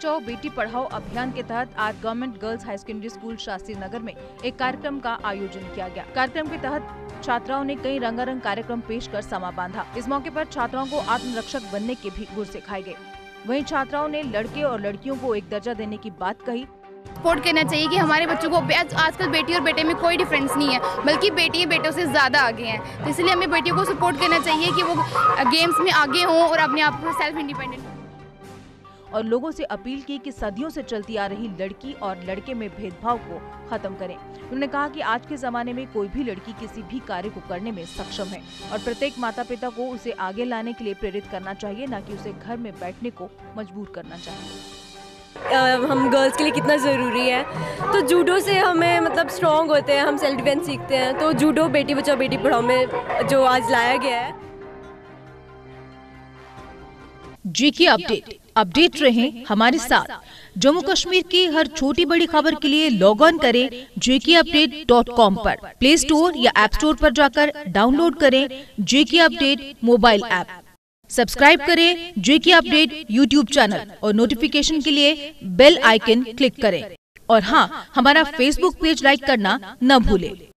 बचाओ बेटी पढ़ाओ अभियान के तहत आज government girls high secondary school Shastri Nagar में एक कार्यक्रम का आयोजन किया गया। कार्यक्रम के तहत छात्राओं ने कई रंगारंग कार्यक्रम पेश कर समा बांधा। इस मौके पर छात्राओं को आत्मरक्षक बनने के भी गुर सिखाए गए। वहीं छात्राओं ने लड़के और लड़कियों को एक दर्जा देने की बात कही। सपोर्ट करना चाहिए कि हमारे बच्चों को आजकल बेटी और बेटे में कोई डिफरेंस नहीं है, बल्कि बेटी बेटों से ज़्यादा आगे हैं। तो इसलिए हमें बेटियों को सपोर्ट करना चाहिए कि वो गेम्स में आगे हों और अपने आप को सेल्फ इंडिपेंडेंट हों। और लोगों से अपील की कि सदियों से चलती आ रही लड़की और लड़के में भेदभाव को खत्म करें। उन्होंने कहा कि आज के जमाने में कोई भी लड़की किसी भी कार्य को करने में सक्षम है और प्रत्येक माता पिता को उसे आगे लाने के लिए प्रेरित करना चाहिए, न कि उसे घर में बैठने को मजबूर करना चाहिए। हम गर्ल्स के लिए कितना ज़रूरी है, तो जूडो से हमें मतलब स्ट्रॉन्ग होते हैं, हम सेल्फ डिफेंस सीखते हैं। तो जूडो बेटी बचाओ बेटी पढ़ाओ में जो आज लाया गया है। जेके अपडेट अपडेट रहें हमारे साथ। जम्मू कश्मीर की हर छोटी बड़ी खबर के लिए लॉग ऑन करें jkupdate.com पर। प्ले स्टोर या ऐप स्टोर पर जाकर डाउनलोड करें JK update mobile app. Subscribe करें जेके अपडेट यूट्यूब चैनल और नोटिफिकेशन के लिए बेल आइकन क्लिक करें। और हाँ, हमारा फेसबुक पेज लाइक करना न भूलें।